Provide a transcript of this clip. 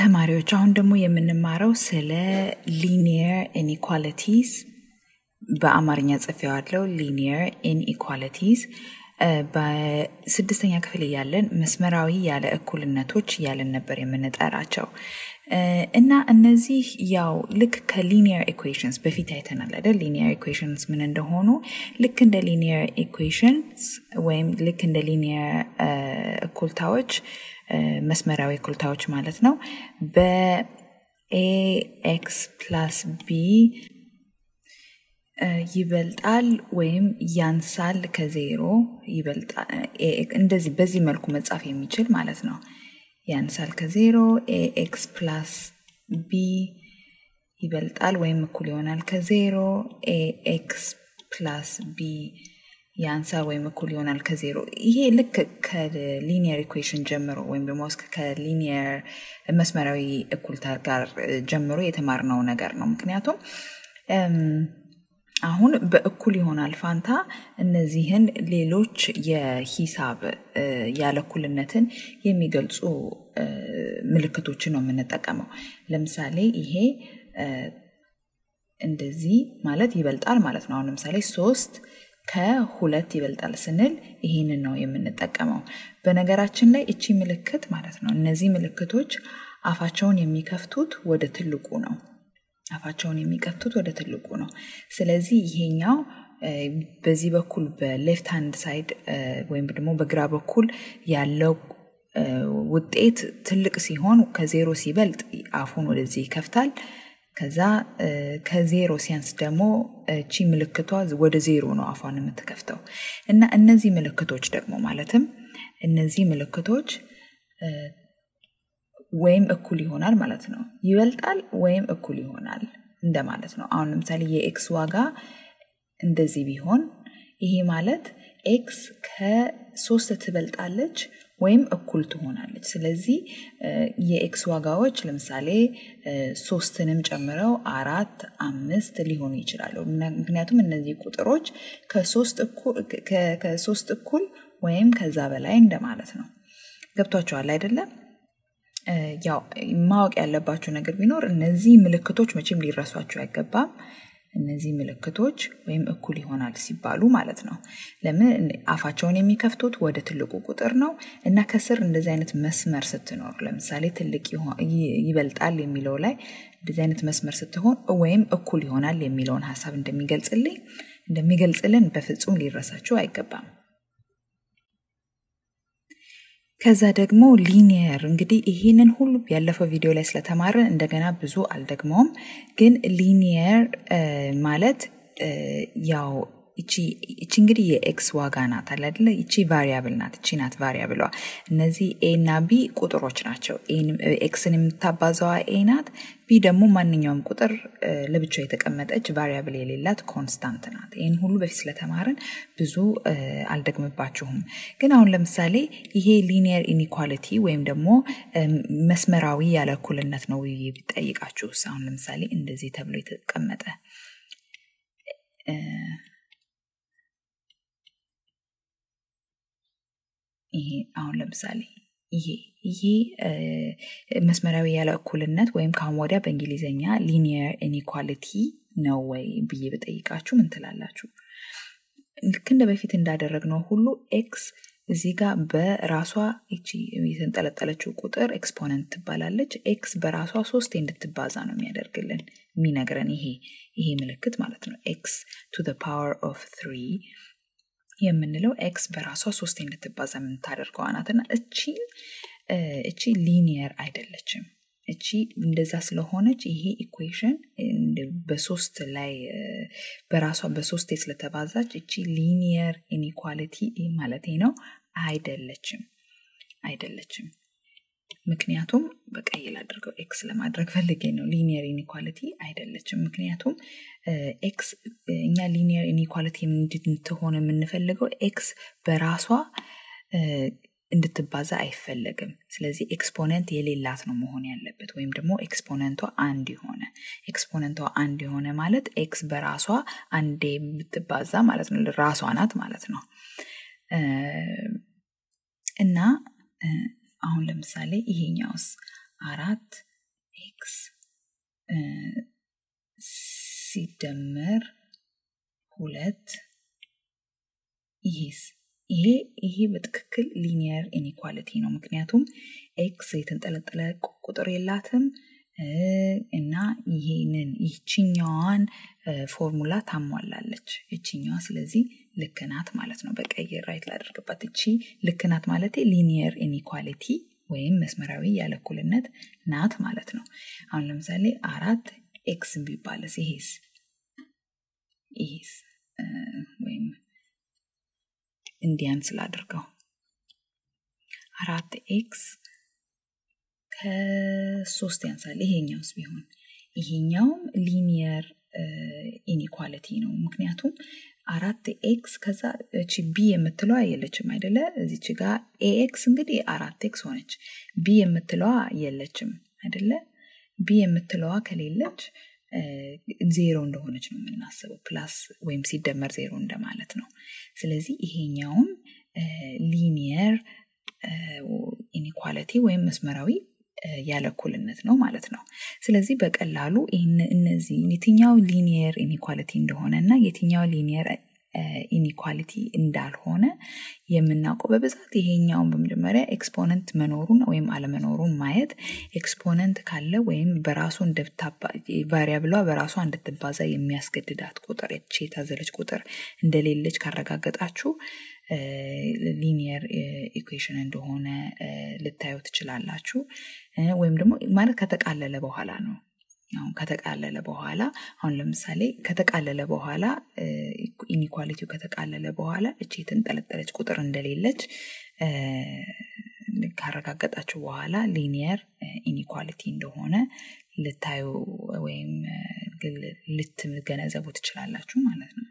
ተማሪዎች አሁን ደግሞ የምንማረው ስለ linear inequalities በአማርኛ ጽፈው አለው linear inequalities በስድስተኛ ክፍል ያለን መስመራዊ ያለ እኩልነቶች ያለን ነበር የምንጠራቸው እና እነዚህ ያው ልክ ከlinear equations በፊት አይተናል አይደል linear equations ምን እንደሆኑ ልክ እንደ linear equations ወይም ልክ እንደ linear እኩልታዎች መስመራዊ እኩልታዎች ማለት ነው በax + b ይበልጣል ወይም ያንሳል ከ0 ይበልጣል እንደዚህ በዚህ መልኩ መጻፍ የሚችል ማለት ነው ያንሳል ከ0 ax + b ይበልጣል ወይም እኩል ይሆናል ከ0 ax + b ያንሳል ወይም እኩል ይሆናል ከ0 ይሄ ልክ ከሊኒየር ኢኩዌሽን ጀምሮ ወይም ደግሞ ከሊኒየር መስመራዊ እኩልታ ጋር ጀምሮ የተማርነው ነገር ነው ምክንያቱም አሁን በእኩል ይሆናል ፋንታ እነዚህን ሌሎች የሂሳብ ያለኩልነትን የሚገልጹ ምልክቶች ነው የምንጠቀመው ለምሳሌ ይሄ እንደዚህ ማለት ይበልጣል ማለት ነው አሁን ለምሳሌ 3 ከ2 ይበልጣል ስንል ይሄንን ነው የምንጠቀመው በነገራችን ላይ እቺ ምልክት ማለት ነው እነዚህ ምልክቶች አፋቸውን የሚከፍቱት ወደ ትልቁ ነው አፋቸውን የሚከፍቱት ወደ ትልቁ ነው ስለዚህ ይሄኛው በዚህ በኩል በleft hand side ወይም ደግሞ በግራ በኩል ያለው ውጤት ትልቅ ሲሆን ከ0 ሲበልጥ አፉን ወደዚህ ይከፍታል ከዛ ከ0 ሲያንስ ደግሞ እቺ ምልክቷ ወደ 0 ነው አፋን የምትከፍተው እና እነዚህ ምልክቶች ደግሞ ማለትም እነዚህ ምልክቶች ወይም እኩል ይሆናል ማለት ነው ይበልጣል ወይም እኩል ይሆናል እንደማለት ነው አሁን ለምሳሌ የኤክስ ዋጋ እንደዚህ ቢሆን ይሄ ማለት ኤክስ ከ3 ትበልጣለች ወይም እኩል ትሆናለች ስለዚህ የኤክስ ዋጋዎች ለምሳሌ 3ንም ጨምረው 4 5 ሊሆኑ ይችላሉ ምክንያቱም እነዚህ ቁጥሮች ከ3 እኩል ወይም ከዛ በላይ እንደማለት ነው ገብቷችኋል አይደለ ያው ማወቅ ያለባችሁ ነገር ቢኖር እነዚህ ምልክቶች መቼም ሊረሳችሁ አይገባም እነዚህ ምልክቶች ወይም እኩል ይሆናል ሲባሉ ማለት ነው ለምን አፋቸውን የሚከፍቱት ወደ ትልቁ ቁጥር ነው እና ከስር እንደዚህ አይነት መስመር ስትኖር ለምሳሌ ትልቅ ይበልጣል የሚለው ላይ እንደዚህ አይነት መስመር ስትሆን ወይም እኩል ይሆናል የሚለውን ሐሳብ እንደሚገልጽልን በፍጹም ሊረሳችሁ አይገባም ከዛ ደግሞ linear እንግዲህ ይሄንን ሁሉ ያለፈው ቪዲዮ ላይ ስለተማረን እንደገና ብዙ አልደግመውም ግን linear ማለት ያው እቺ እንግዲህ የኤክስ ዋጋ ናት አይደል እቺ variable ናት እቺ ናት variable እነዚህ a እና b ቁጥሮች ናቸው ኤክስን የምታባዛው a ናት b ደግሞ ማንኛውም ቁጥር ለብቻው የተቀመጠች variable የሌላት constant ናት ይሄን ሁሉ በፊት ስለተማረን ብዙ አልደግመባችሁም ግን አሁን ለምሳሌ ይሄ linear inequality ወይም ደግሞ መስመራዊ ያለ እኩልነት ነው ይጠይቃችሁ አሁን ለምሳሌ እንደዚህ ተብሎ የተቀመጠ ይሄ አሁን ለምሳሌ ይሄ መስመራዊ ያለ እኩልነት ወይም ካሞዲያ በእንግሊዘኛ linear inequality ነው ወይ ብዬ በጠይቃችሁ ምን ትላላችሁ ልክ እንደ በፊት እንዳደረግነው ሁሉ x እዚህ ጋር በራሷ እቺ የተንጠለጠለችው ቁጥር ኤክስፖነንት ትባላለች x በራሷ 3 እንድትባዛ ነው የሚያደርግልን የሚነግረን ይሄ ምልክት ማለት ነው x to the power of 3 የምንለው x በራሷ 3 እንድትባዛ የምታደርገው አናትና እቺ linear አይደለችም እቺ እንደዛ ስለሆነች ይሄ ኢኩዌሽን በ3 ላይ በራሷ በ3 ስለተባዛች እቺ linear inequality ማለት ነው አይደለችም ምክንያቱም በቀይል አድርገው x ለማድረግ ፈልጌ ነው linear inequality አይደለችም ምክንያቱም x እኛ linear inequality እንድትሆን የምንፈልገው x በራሷ እንድትባዛ አይፈልግም ስለዚህ ኤክስፖነንት የሌላት ነው መሆን ያለበት ወይም ደግሞ ኤክስፖነንቷ አንድ የሆነ ማለት x በራሷ አንዴ ብትባዛ ማለት ነው ራሷ ናት ማለት ነው እና አሁን ለምሳሌ ይሄኛውስ 4x ستدمر هولات يس هي بتككل linear inequality نو مكنياتهم x يتنقل على قطر يلاتهم إنّا يهينن يتشينيان فورمولات هم ولا لتش يتشينيان سلزي لكنات مالتنا بق أي رايت لدرجة باتشي لكنات مالتي linear inequality وين مسمراوية على كل النت نات مالتنا عمل مثالي أراد x بيبالسي هيس هيس وين إنديانس لدرجة أراد x ሶስት ያንሳል ይሄኛውስ ቢሆን ይሄኛውም ሊኒየር ኢኒኳሊቲ ነው ምክንያቱም 4x ከዛ እቺ b የምትለዋ የለችም አይደለ እዚች ጋር ax እንግዲህ 4x ሆነች b የምትለዋ የለችም አይደለ b የምትለዋ ከሌለች 0 እንደሆነች ነው የምናስበው ፕላስ ወይም ሲደመር 0 እንደማለት ነው ስለዚህ ይሄኛውም ሊኒየር ኢኒኳሊቲ ወይም መስመራዊ ያለ እኩልነት ነው ማለት ነው ስለዚህ በቀላሉ እነዚህ የትኛው ሊኒየር ኢኒኳሊቲ እንደሆነና የትኛው ሊኒየር ኢኒኳሊቲ እንዳልሆነ የምናውቀው በብዛት ይሄኛው በመጀመሪያ ኤክስፖነንት መኖሩን ወይም አለመኖሩን ማየት ኤክስፖነንት ካለ ወይም በራሱ እንደብታባ ቫሪያብሏ በራሱ እንደተባዛ የሚያስገድዳት ቁጥር እቺ ታዘለች ቁጥር እንደሌለች ካረጋጋጣችሁ linear equation እንደሆነ ልታዩት ትችላላችሁ ወይም ደግሞ ማለት ከተቃለለ በኋላ ነው አሁን ከተቃለለ በኋላ አሁን ለምሳሌ ከተቃለለ በኋላ ኢኒኳሊቲው ከተቃለለ በኋላ እቺ ተንጠለጠለች ቁጥር እንደሌለች ካረጋጋጣችሁ በኋላ linear inequality እንደሆነ ልታዩ ወይም ልትገነዘቡ ትችላላችሁ ማለት ነው